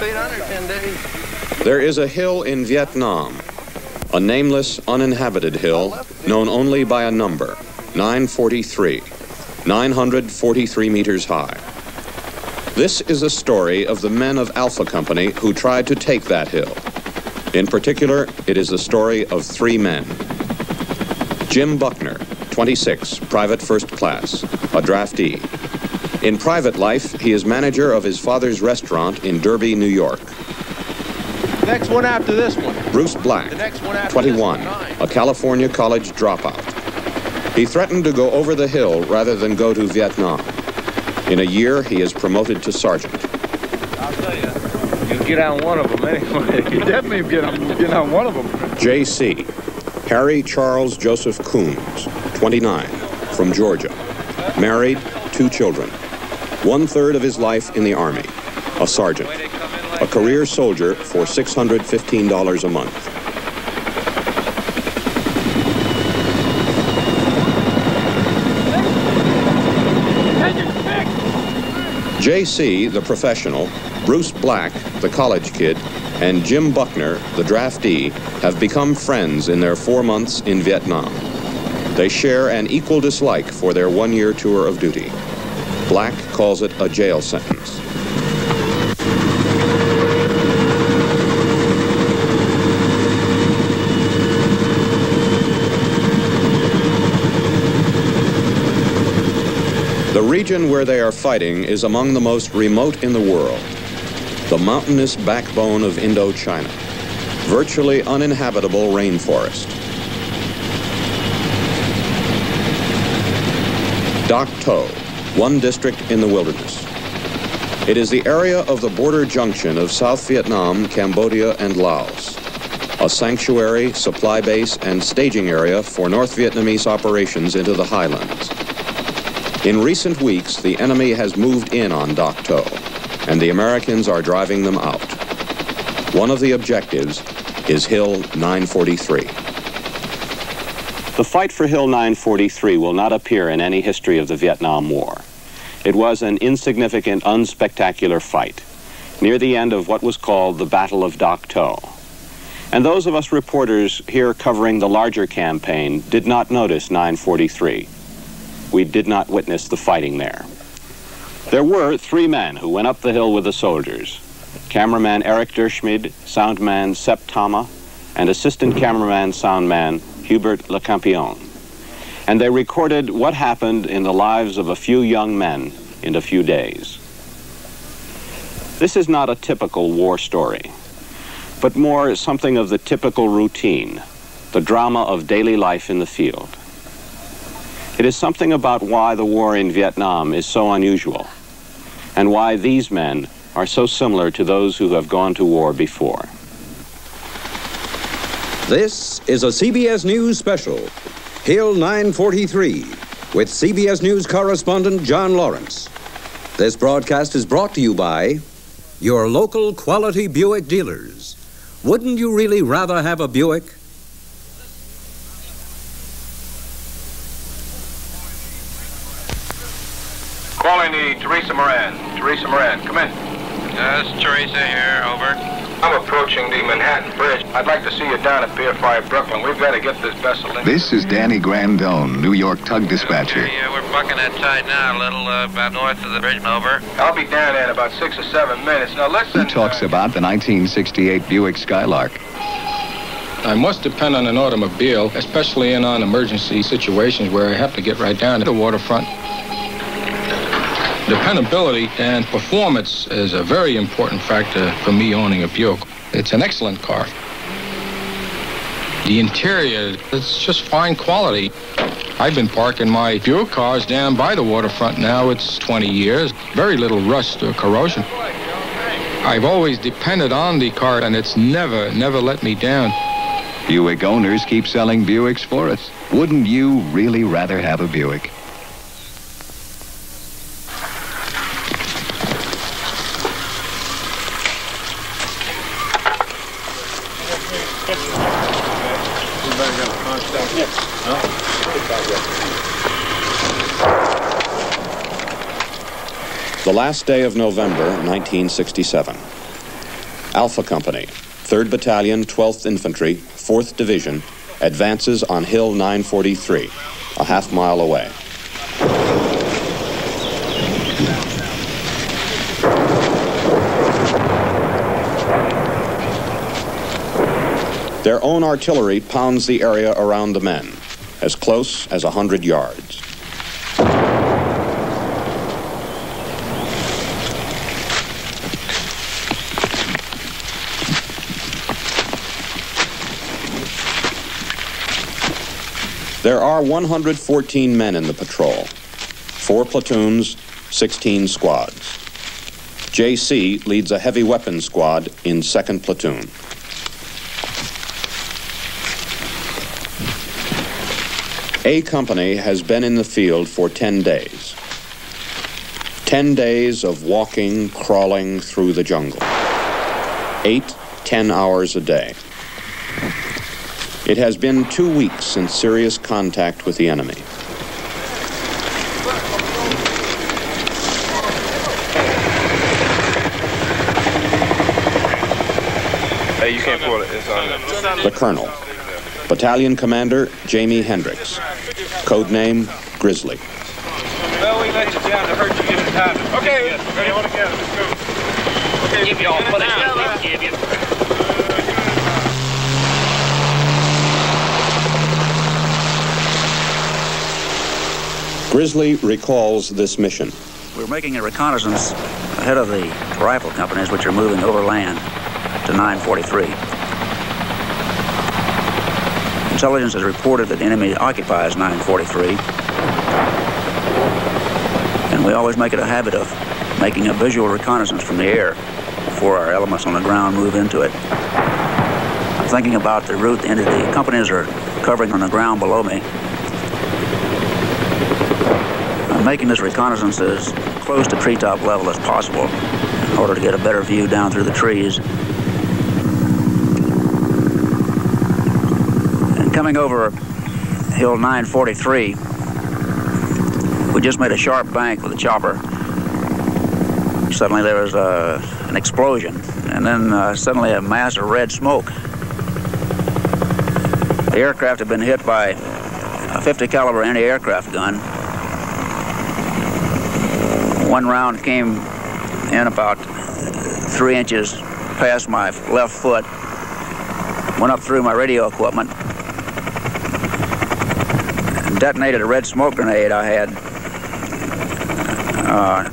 been under 10 days. There is a hill in Vietnam, a nameless, uninhabited hill known only by a number, 943, 943 meters high. This is a story of the men of Alpha Company who tried to take that hill. In particular, it is the story of three men. Jim Buckner, 26, private first class, a draftee. In private life, he is manager of his father's restaurant in Derby, New York. Next one after this one. Bruce Black, 21, a California college dropout. He threatened to go over the hill rather than go to Vietnam. In a year, he is promoted to sergeant. I'll tell you. You get on one of them anyway. You definitely get on one of them. J.C., Harry Charles Joseph Coons, 29, from Georgia. Married, 2 children. 1/3 of his life in the Army. A sergeant. A career soldier for $615 a month. J.C., the professional, Bruce Black, the college kid, and Jim Buckner, the draftee, have become friends in their 4 months in Vietnam. They share an equal dislike for their 1-year tour of duty. Black calls it a jail sentence. The region where they are fighting is among the most remote in the world, the mountainous backbone of Indochina, virtually uninhabitable rainforest. Dak To, one district in the wilderness. It is the area of the border junction of South Vietnam, Cambodia, and Laos, a sanctuary, supply base, and staging area for North Vietnamese operations into the highlands. In recent weeks, the enemy has moved in on Dak To, and the Americans are driving them out. One of the objectives is Hill 943. The fight for Hill 943 will not appear in any history of the Vietnam War. It was an insignificant, unspectacular fight, near the end of what was called the Battle of Dak To. And those of us reporters here covering the larger campaign did not notice 943. We did not witness the fighting there. There were 3 men who went up the hill with the soldiers. Cameraman Eric Derschmid, soundman Sepp Tama, and assistant cameraman soundman Hubert Le Campion. And they recorded what happened in the lives of a few young men in a few days. This is not a typical war story, but more something of the typical routine, the drama of daily life in the field. It is something about why the war in Vietnam is so unusual and why these men are so similar to those who have gone to war before. This is a CBS News special, Hill 943, with CBS News correspondent John Lawrence. This broadcast is brought to you by your local quality Buick dealers. Wouldn't you really rather have a Buick? Calling the Teresa Moran. Teresa Moran, come in. Yes, Teresa here, over. I'm approaching the Manhattan Bridge. I'd like to see you down at Pier 5, Brooklyn. We've got to get this vessel in. This is Danny Grandone, New York tug dispatcher. Okay, yeah, we're bucking that tide now, a little about north of the bridge, over. I'll be down there in about 6 or 7 minutes. Now listen. He talks about the 1968 Buick Skylark. I must depend on an automobile, especially in on emergency situations where I have to get right down to the waterfront. Dependability and performance is a very important factor for me owning a Buick. It's an excellent car. The interior, it's just fine quality. I've been parking my Buick cars down by the waterfront now. It's 20 years. Very little rust or corrosion. I've always depended on the car, and it's never let me down. Buick owners keep selling Buicks for us. Wouldn't you really rather have a Buick? The last day of November, 1967. Alpha Company, 3rd Battalion, 12th Infantry, 4th Division, advances on Hill 943, a half mile away. Their own artillery pounds the area around the men, as close as 100 yards. There are 114 men in the patrol, 4 platoons, 16 squads. J.C. leads a heavy weapons squad in 2nd Platoon. A Company has been in the field for 10 days. 10 days of walking, crawling through the jungle. 8-10 hours a day. It has been 2 weeks since serious contact with the enemy. Hey, you can't pull it. It's on the colonel. Battalion Commander Jamie Hendricks, codename Grizzly. Well, we let you down to hurt you in time. Okay, ready? All together, let's go. Okay, give you all put it down. Give you. Grizzly recalls this mission. We're making a reconnaissance ahead of the rifle companies, which are moving overland to 943. Intelligence has reported that the enemy occupies 943, and we always make it a habit of making a visual reconnaissance from the air before our elements on the ground move into it. I'm thinking about the route the companies are covering on the ground below me. I'm making this reconnaissance as close to treetop level as possible in order to get a better view down through the trees. Coming over Hill 943, we just made a sharp bank with a chopper. Suddenly there was an explosion, and then suddenly a mass of red smoke. The aircraft had been hit by a 50 caliber anti-aircraft gun. One round came in about 3 inches past my left foot, went up through my radio equipment, detonated a red smoke grenade I had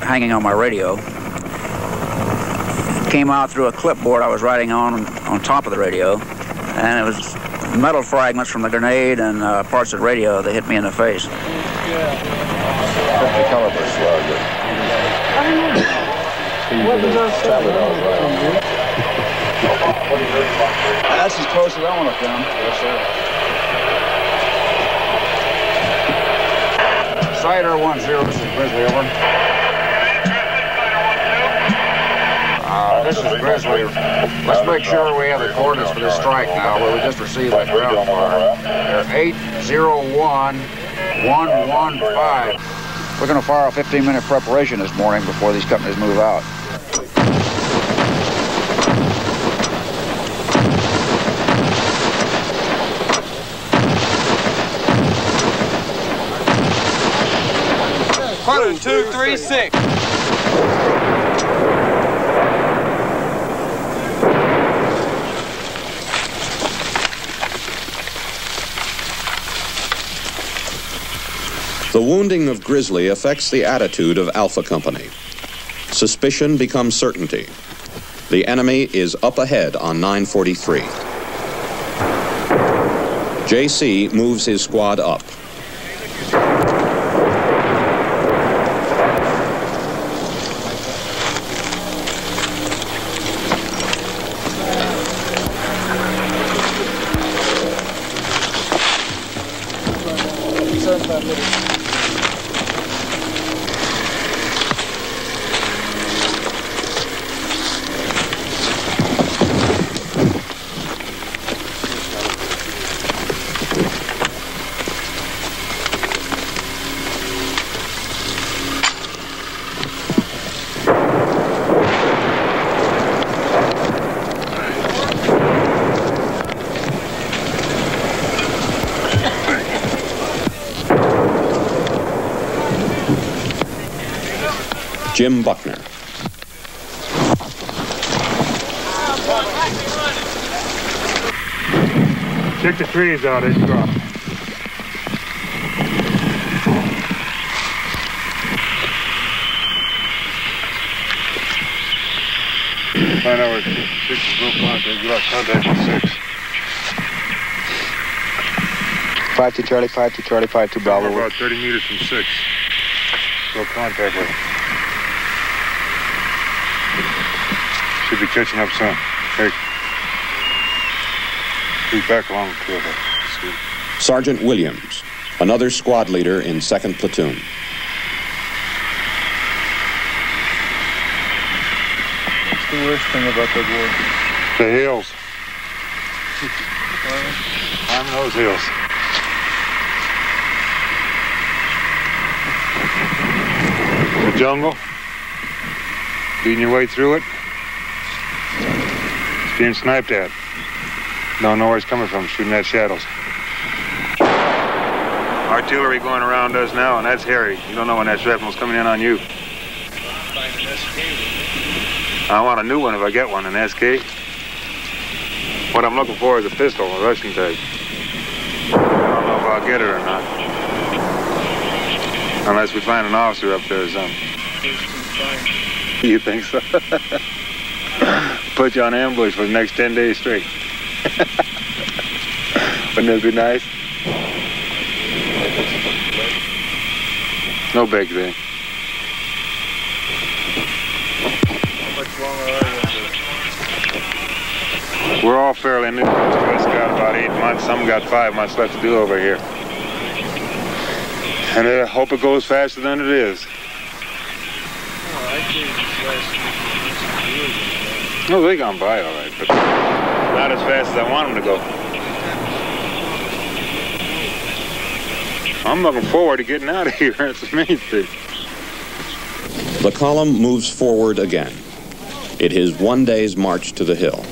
hanging on my radio. It came out through a clipboard I was writing on top of the radio, and it was metal fragments from the grenade and parts of the radio that hit me in the face. That's as close as I want to come. Yes, sir. Cider 10, this is Grizzly, over. This is Grizzly. Let's make sure we have the coordinates for this strike now, where we just received that ground fire. They're 801-115. We're going to fire a 15-minute preparation this morning before these companies move out. One, two, three, six. The wounding of Grizzly affects the attitude of Alpha Company. Suspicion becomes certainty. The enemy is up ahead on 943. JC moves his squad up. Jim Buckner. Check the trees out, it's dropped. Find out where 6 is real close, you lost contact with 6. 5 to Charlie, 5 to Charlie, 5 to Bravo. We're about 30 meters from 6. Real contact with him. Should be catching up soon. Hey. He's back along the trail. Sergeant Williams, another squad leader in 2nd Platoon. What's the worst thing about that war? The hills. I'm in those hills. The jungle, beating your way through it, it's being sniped at. Don't know where it's coming from, shooting at shadows. Artillery going around us now, and that's hairy. You don't know when that shrapnel's coming in on you. I want a new one if I get one, an SK. What I'm looking for is a pistol, a Russian type. I don't know if I'll get it or not. Unless we find an officer up there or something. You think so? Put you on ambush for the next 10 days straight. Wouldn't that be nice? No big thing. How much longer are you? We're all fairly new. Most of us got about 8 months. Some got 5 months left to do over here. And I hope it goes faster than it is. No, they gone by all right, but not as fast as I want them to go. I'm looking forward to getting out of here. That's the main thing. The column moves forward again. It is one day's march to the hill.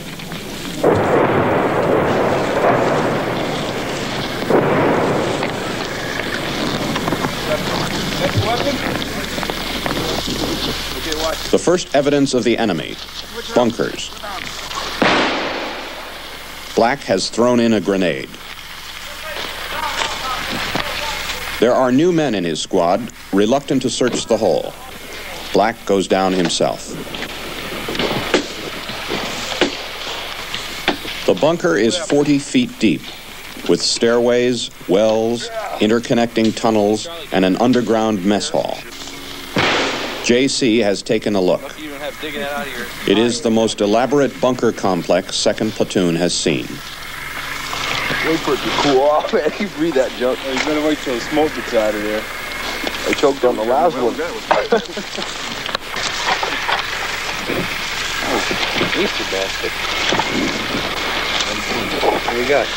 The first evidence of the enemy, bunkers. Black has thrown in a grenade. There are new men in his squad, reluctant to search the hole. Black goes down himself. The bunker is 40 feet deep, with stairways, wells, interconnecting tunnels, and an underground mess hall. J.C. has taken a look. It is the most elaborate bunker complex 2nd Platoon has seen. Wait for it to cool off, man. You breathe that junk. You better wait till the smoke gets out of there. I choked on the last one. Oh, Easter basket. What do we got?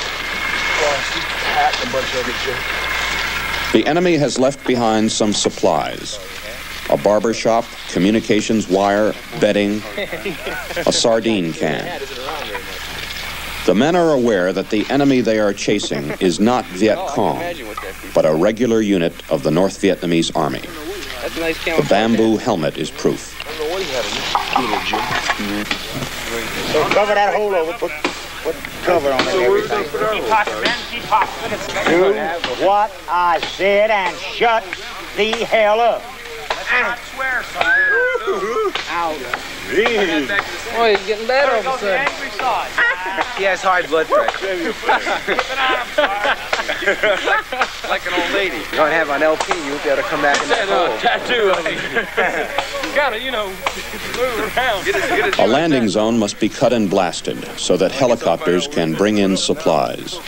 The enemy has left behind some supplies. A barber shop, communications wire, bedding, a sardine can. The men are aware that the enemy they are chasing is not Viet Cong, but a regular unit of the North Vietnamese Army. The bamboo helmet is proof. So cover that hole over, put cover on everything. Do what I said and shut the hell up. I swear, sire. Ow. Oh, he's getting better all of a sudden. He has high blood pressure. Like an old lady. If you don't have an LP, you won't be able to come back in that hole. Tattoo of it. Gotta, you know, move around. A landing zone must be cut and blasted so that helicopters can bring in supplies.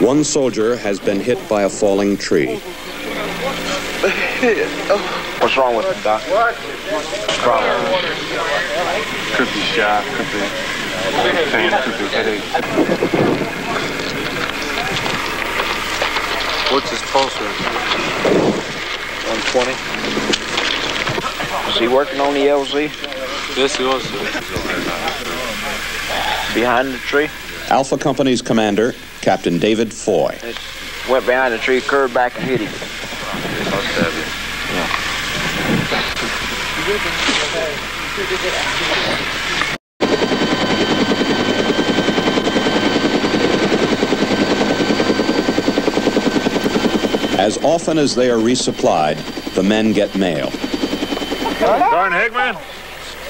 One soldier has been hit by a falling tree. What's wrong with him, Doc? What? Could be shot, could be pain, could be headache. What's his pulse rate? 120. Is he working on the LZ? Yes, he was. behind the tree. Alpha Company's commander, Captain David Foy. It went behind the tree, curved back and hit him. Yeah. As often as they are resupplied, the men get mail. Darn Hickman.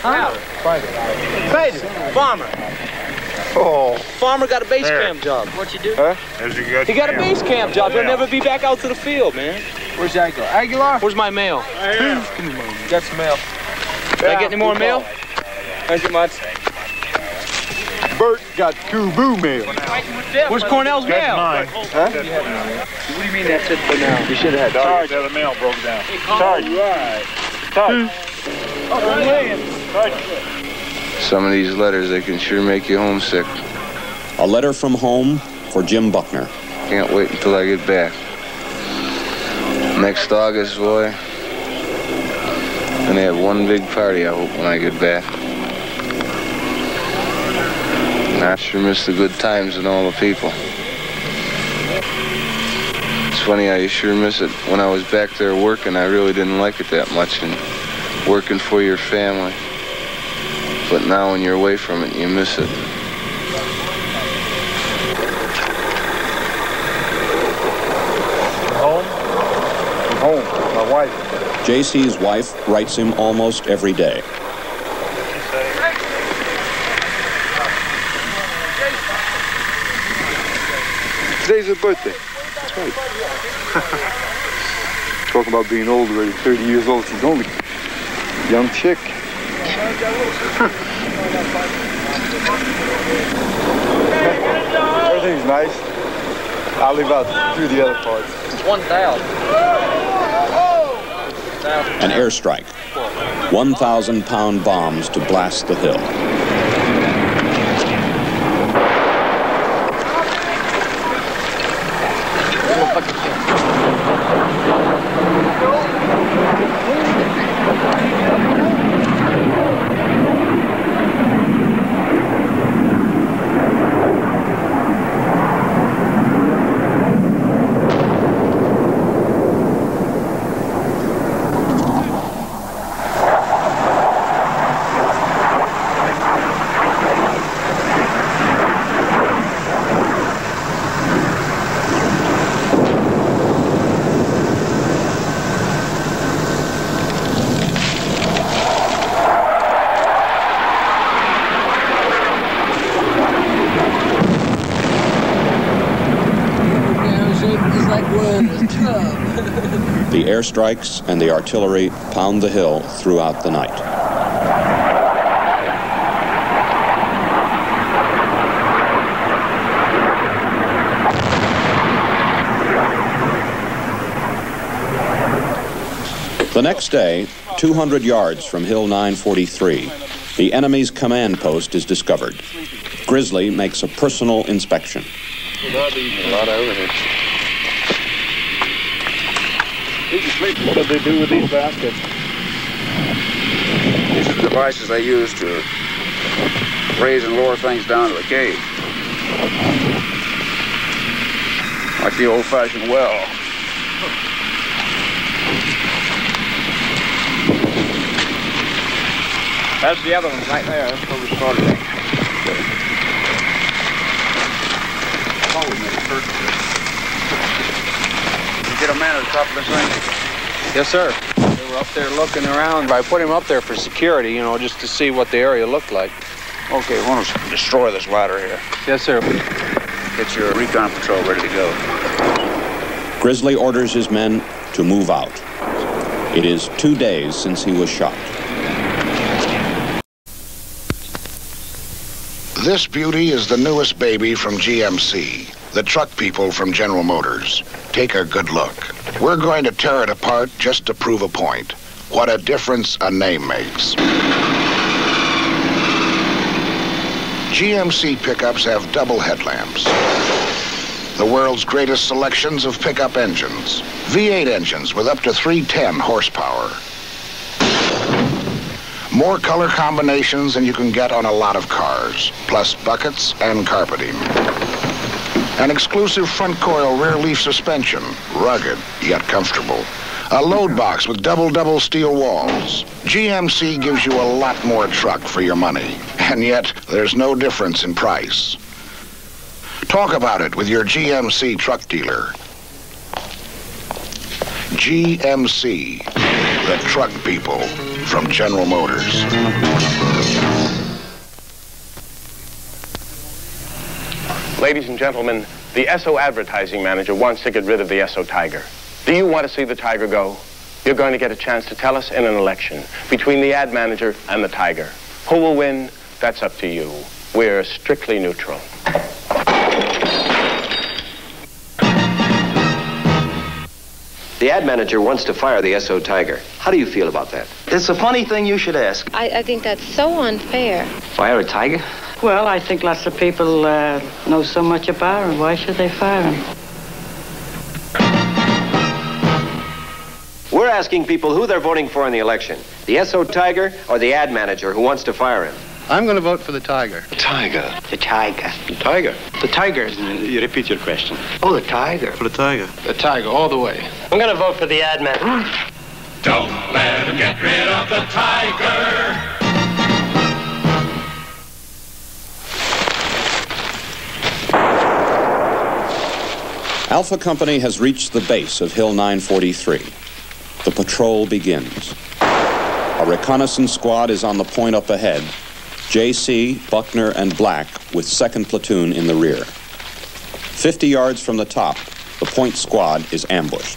Huh? Private. Farmer. Oh. Farmer got a base camp job. What you do? Huh? He got a base camp job. He'll never be back out to the field, man. Where's Aguilar? Aguilar? Where's my mail? Here. Got some mail. Did I get any more mail? Thank you much. Bert got Kubu mail. Where's Cornell's mail? Mine. Huh? What do you mean that's it for now? You should have had Sarge. The mail broke down. Sarge. Right. Sarge. Sarge. Some of these letters, they can sure make you homesick. A letter from home for Jim Buckner. Can't wait until I get back. Next August, boy. And they have one big party, I hope, when I get back. I sure miss the good times and all the people. It's funny how you sure miss it. When I was back there working, I really didn't like it that much, and working for your family. But now when you're away from it, you miss it. Home? I'm home. My wife. J.C.'s wife writes him almost every day. Today's his birthday. That's right. Talking about being old already, 30 years old. She's only a young chick. Everything's nice. I'll leave out through the other parts. 1,000. An airstrike. 1,000-pound bombs to blast the hill. Airstrikes and the artillery pound the hill throughout the night. The next day, 200 yards from Hill 943, the enemy's command post is discovered. Grizzly makes a personal inspection. A lot over here. What did they do with these baskets? These are the devices they use to raise and lower things down to the cave. Like the old-fashioned well. That's the other one right there. That's where we started. I thought we made a curtain. Get a man at the top of this thing? Yes, sir. They were up there looking around. I put him up there for security, you know, just to see what the area looked like. Okay, why don't you destroy this ladder here? Yes, sir. Get your recon patrol ready to go. Grizzly orders his men to move out. It is 2 days since he was shot. This beauty is the newest baby from GMC. The truck people from General Motors. Take a good look. We're going to tear it apart just to prove a point. What a difference a name makes. GMC pickups have double headlamps. The world's greatest selections of pickup engines. V8 engines with up to 310 horsepower. More color combinations than you can get on a lot of cars, plus buckets and carpeting. An exclusive front coil rear leaf suspension, rugged yet comfortable. A load box with double steel walls. GMC gives you a lot more truck for your money, and yet there's no difference in price. Talk about it with your GMC truck dealer. GMC, the truck people from General Motors. Ladies and gentlemen, the Esso advertising manager wants to get rid of the Esso Tiger. Do you want to see the Tiger go? You're going to get a chance to tell us in an election between the ad manager and the Tiger. Who will win? That's up to you. We're strictly neutral. The ad manager wants to fire the SO Tiger. How do you feel about that? It's a funny thing you should ask. I think that's so unfair. Fire a Tiger? Well, I think lots of people know so much about him. Why should they fire him? We're asking people who they're voting for in the election. The SO Tiger or the ad manager who wants to fire him? I'm going to vote for the Tiger. The Tiger. The Tiger. The Tiger. The Tiger. You repeat your question. Oh, the Tiger. For the Tiger. The Tiger, all the way. I'm going to vote for the ad man. Don't let him get rid of the Tiger. Alpha Company has reached the base of Hill 943. The patrol begins. A reconnaissance squad is on the point up ahead. J.C., Buckner, and Black with 2nd Platoon in the rear. 50 yards from the top, the point squad is ambushed.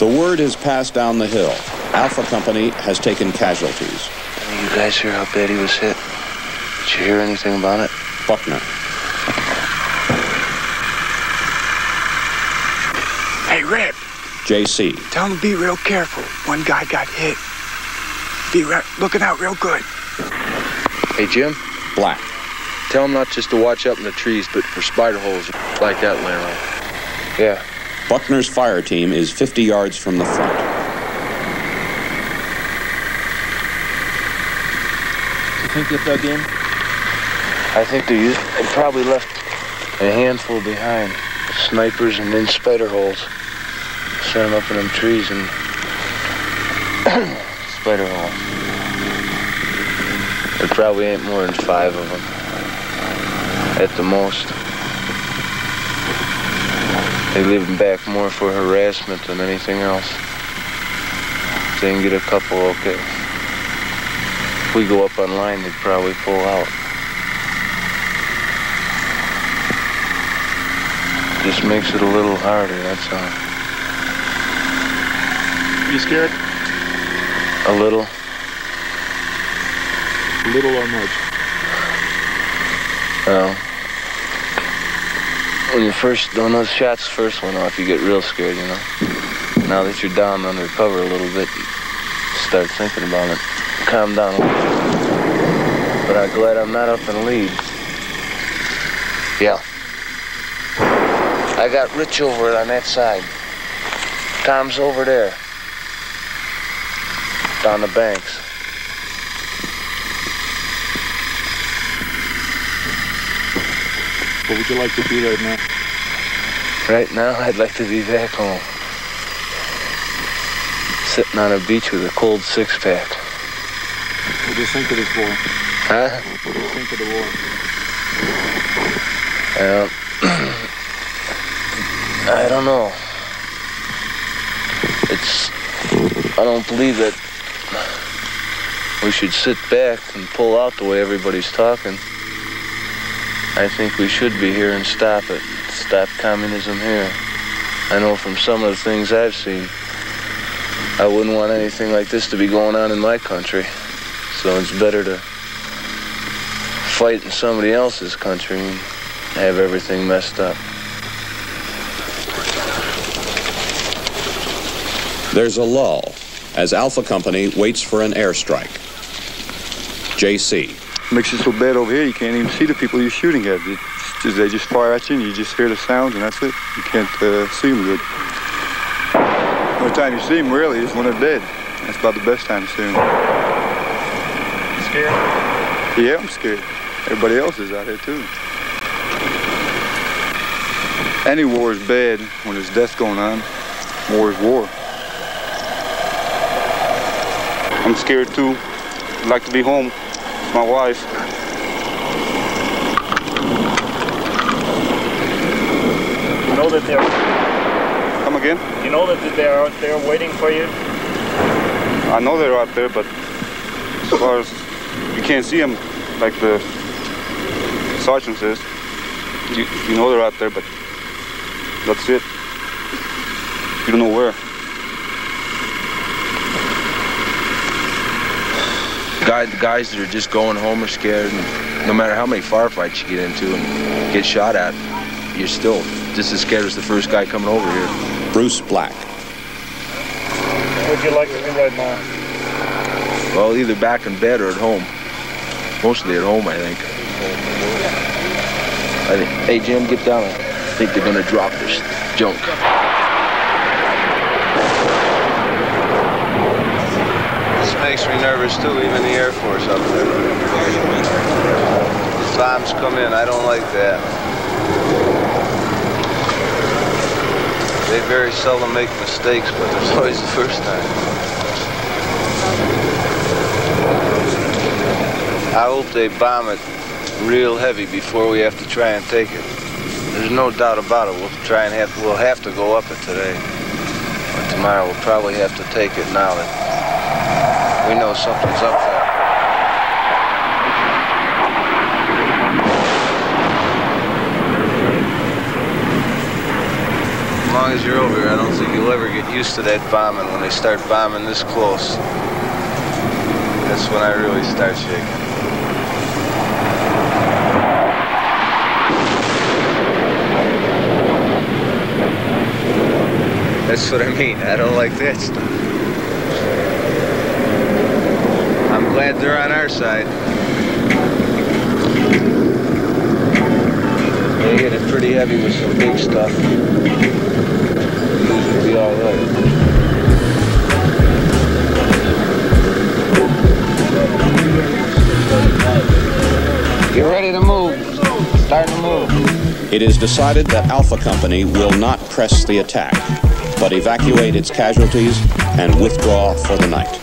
The word is passed down the hill. Alpha Company has taken casualties. You guys hear how bad he was hit? Did you hear anything about it? Buckner. Hey, Rip. J.C. Tell him to be real careful. One guy got hit. Be looking out real good. Hey, Jim. Black. Tell him not just to watch up in the trees, but for spider holes like that laying around. Yeah. Buckner's fire team is 50 yards from the front. Do you think they dug in? I think they probably left a handful behind. Snipers and then spider holes. Set them up in them trees and spider holes. There probably ain't more than 5 of them, at the most. They leave them back more for harassment than anything else. If they can get a couple, okay. If we go up on line, they'd probably pull out. Just makes it a little harder, that's all. You scared? A little. Little or much? Well, when those shots first went off, you get real scared, you know? Now that you're down under cover a little bit, you start thinking about it. Calm down a little. But I'm glad I'm not up in lead. Yeah. I got Rich over it on that side. Tom's over there. Down the banks. What would you like to do right now? Right now, I'd like to be back home. Sitting on a beach with a cold six-pack. What do you think of this war? Huh? What do you think of the war? I don't know. I don't believe that we should sit back and pull out the way everybody's talking. I think we should be here and stop it. Stop communism here. I know from some of the things I've seen, I wouldn't want anything like this to be going on in my country. So it's better to fight in somebody else's country and have everything messed up. There's a lull as Alpha Company waits for an airstrike. J.C. Makes it so bad over here you can't even see the people you're shooting at. It's They just fire at you, and you just hear the sounds, and that's it. You can't see them good. The only time you see them, really, is when they're dead. That's about the best time to see them. You scared? Yeah, I'm scared. Everybody else is out here, too. Any war is bad when there's death going on. War is war. I'm scared, too. I'd like to be home with my wife. You know that they're... Come again? You know that they're out there waiting for you? I know they're out there, but as far as you can't see them, like the sergeant says, you know they're out there, but that's it. You don't know where. The guys that are just going home are scared, and no matter how many firefights you get into and get shot at, you're still just as scared as the first guy coming over here. Bruce Black. What would you like to do right now? Well, either back in bed or at home. Mostly at home, I think. Hey, Jim, get down. I think they're gonna drop this junk. This makes me nervous, too, even the Air Force up there. The bombs come in, I don't like that. They very seldom make mistakes, but there's always the first time. I hope they bomb it real heavy before we have to try and take it. There's no doubt about it. We'll have to go up it today. But tomorrow we'll probably have to take it now that we know something's up there. As long as you're over here, I don't think you'll ever get used to that bombing. When they start bombing this close, that's when I really start shaking. That's what I mean. I don't like that stuff. I'm glad they're on our side. They hit it pretty heavy with some big stuff. It'll be all right. Get ready to move. Start to move. It is decided that Alpha Company will not press the attack, but evacuate its casualties and withdraw for the night. Come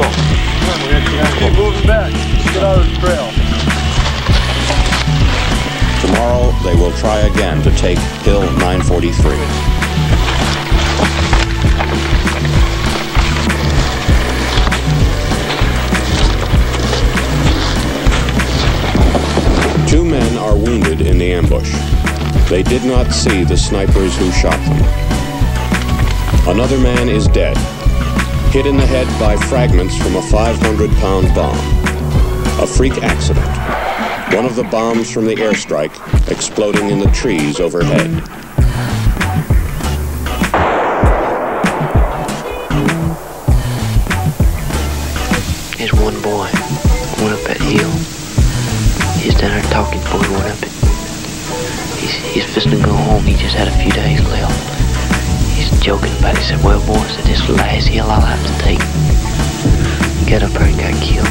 on. Keep moving back. Get out of the trail. Tomorrow, they will try again to take Hill 943. Two men are wounded in the ambush. They did not see the snipers who shot them. Another man is dead, hit in the head by fragments from a 500-pound bomb. A freak accident. One of the bombs from the airstrike exploding in the trees overhead. There's one boy, one up at Hill. He's down there talking for one up. He's fixing to go home. He just had a few days left. Joking, but he said, well, boys, at this last hill I'll have to take. Got up there and got killed.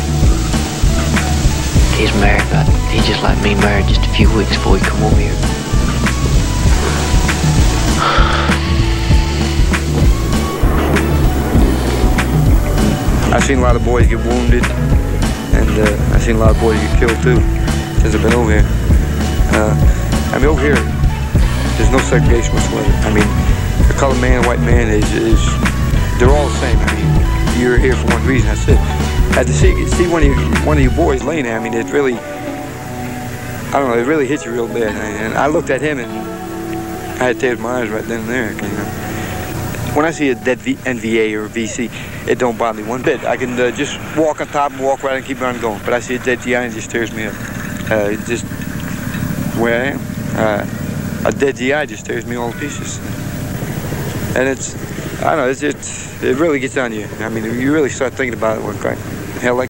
He's married, but he just like me, married just a few weeks before he come over here. I've seen a lot of boys get wounded, and I've seen a lot of boys get killed, too, since I've been over here. I mean, over here, there's no segregation whatsoever. I mean, the colored man, white man, they're all the same. I mean, you're here for one reason. I said, I had to see one of your boys laying there. I mean, it really, I don't know, it really hit you real bad. And I looked at him, and I had tears in my eyes right then and there. You know, when I see a dead NVA or a VC, it don't bother me one bit. I can just walk on top and walk right and keep on going. But I see a dead GI, and it just tears me up. just where I am. A dead GI just tears me all to pieces. And it's, I don't know, it really gets on you. I mean, you really start thinking about it, what hell like